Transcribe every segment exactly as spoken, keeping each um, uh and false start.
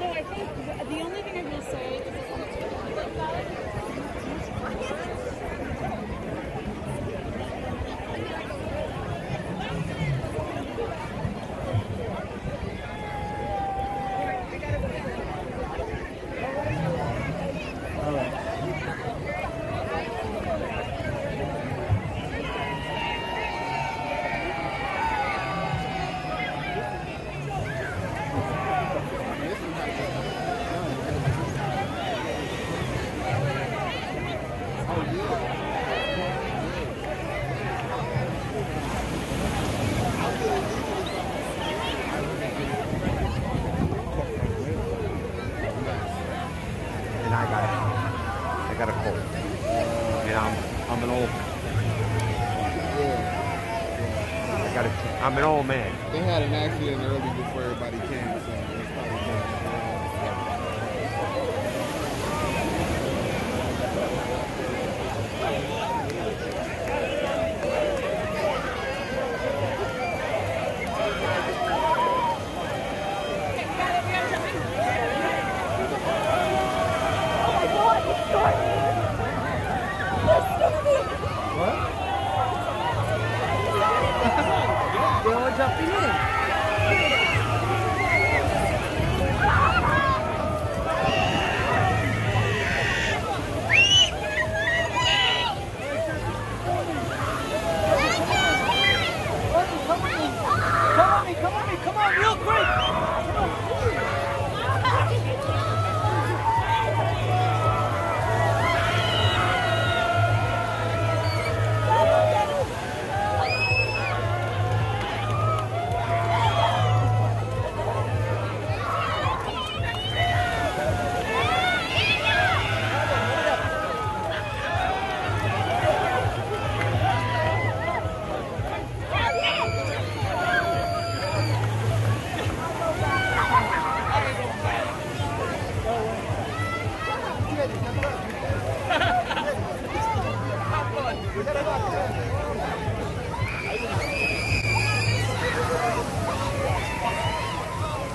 No, I think the only thing I'm going to say is that I got a, I got a cold, and I'm, I'm an old, I got a, I'm an old man. They had an accident early before everybody came, so it's probably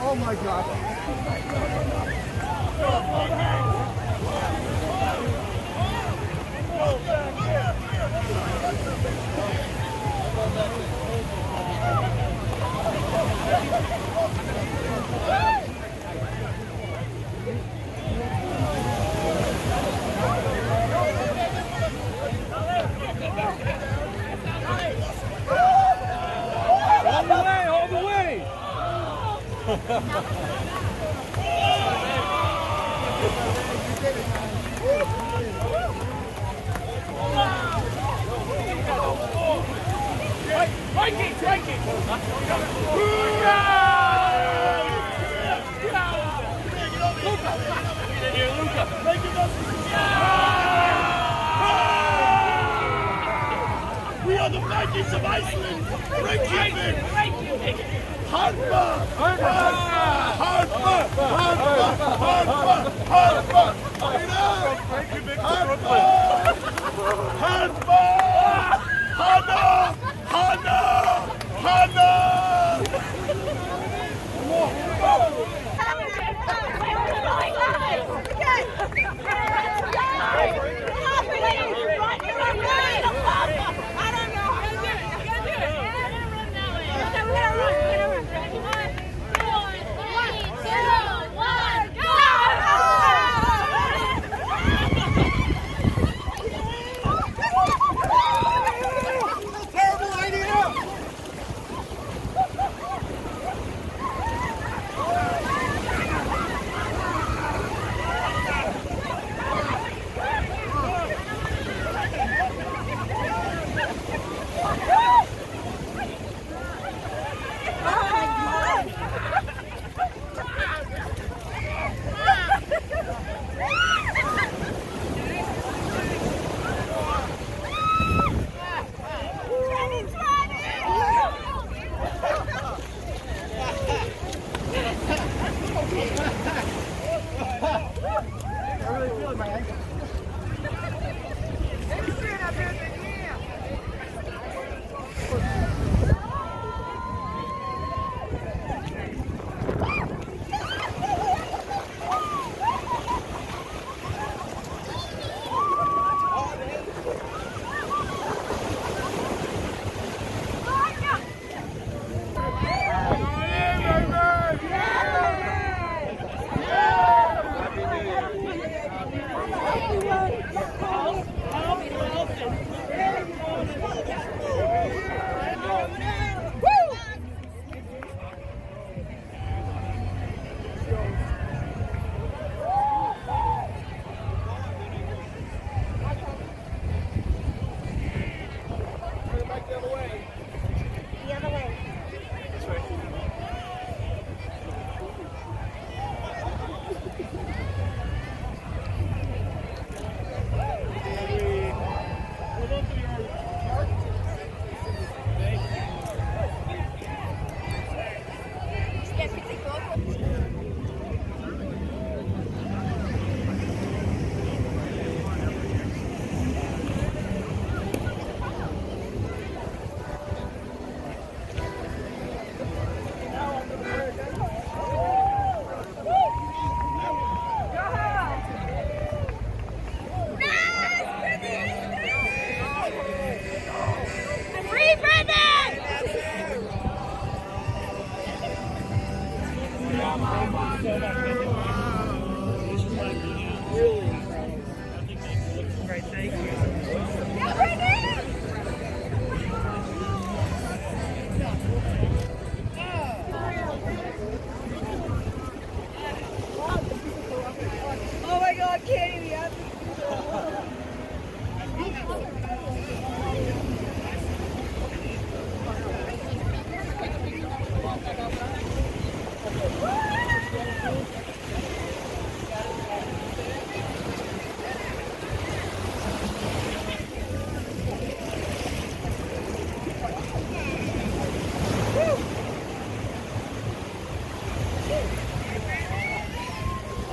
oh my God. Vikings of Iceland, Reykjavik, Harpa, Harpa, Harpa, Harpa, Harpa, Harpa, Harpa, Harpa,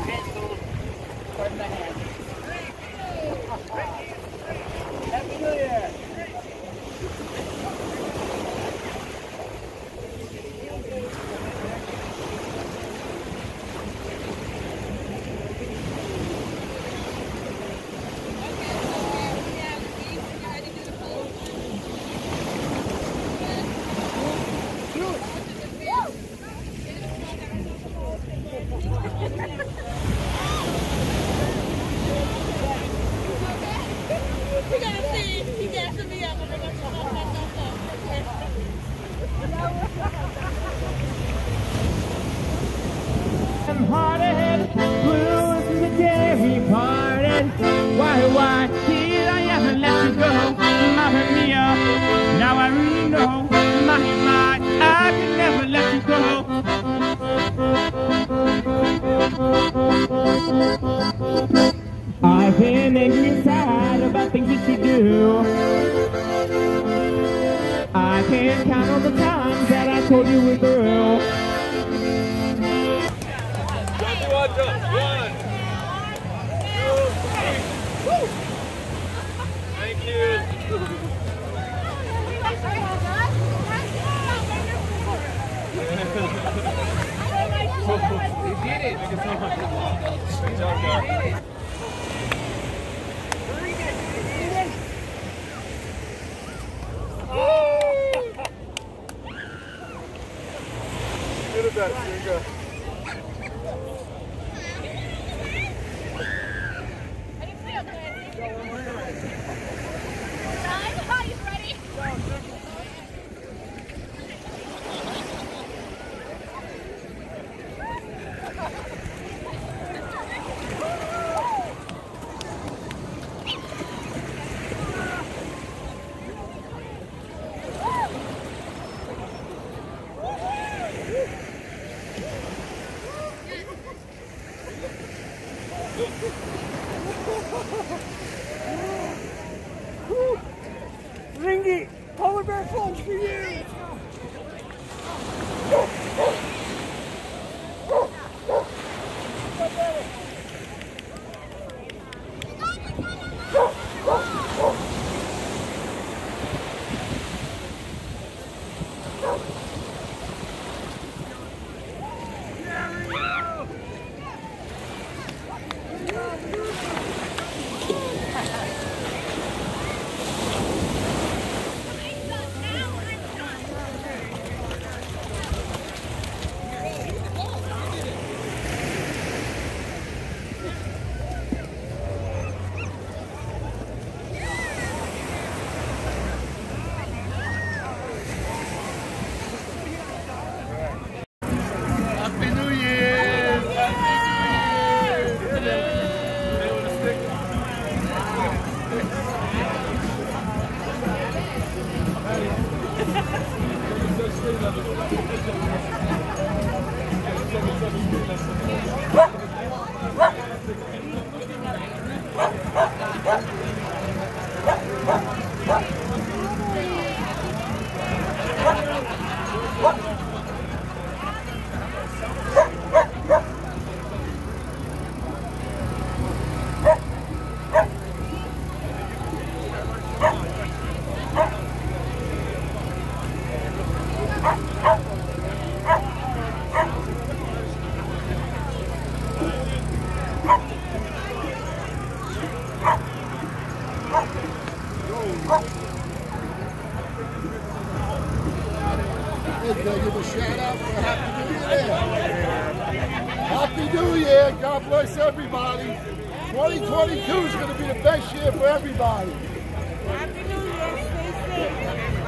I've been angry sad about things that you do. I can't count on the times that I told you we're through. One, two, three. Woo! Thank you. We did it! Thank you so much. Good job, guys. Very good. Woo! Get it better. Here you go. Ringy, polar bear falls for you! Give a shout out for Happy New Year. Happy New Year. God bless everybody. twenty twenty-two is going to be the best year for everybody. Happy New Year. Stay safe.